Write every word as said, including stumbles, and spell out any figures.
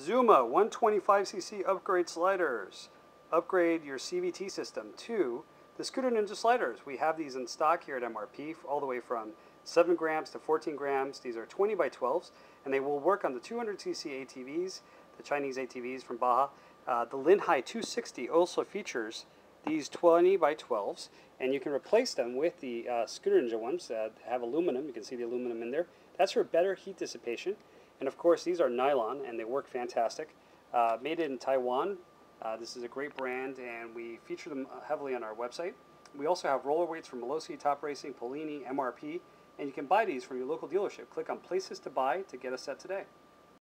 Zuma one twenty-five c c upgrade sliders. Upgrade your C V T system to the Scooter Ninja sliders. We have these in stock here at M R P, all the way from seven grams to fourteen grams. These are twenty by twelves, and they will work on the two hundred c c A T Vs, the Chinese A T Vs from Baja. Uh, the Linhai two sixty also features these twenty by twelves, and you can replace them with the uh, Scooter Ninja ones that have aluminum. You can see the aluminum in there. That's for better heat dissipation. And of course, these are nylon, and they work fantastic. Uh, made in Taiwan. Uh, this is a great brand, and we feature them heavily on our website. We also have roller weights from Malossi, Top Racing, Polini, M R P, and you can buy these from your local dealership. Click on Places to Buy to get a set today.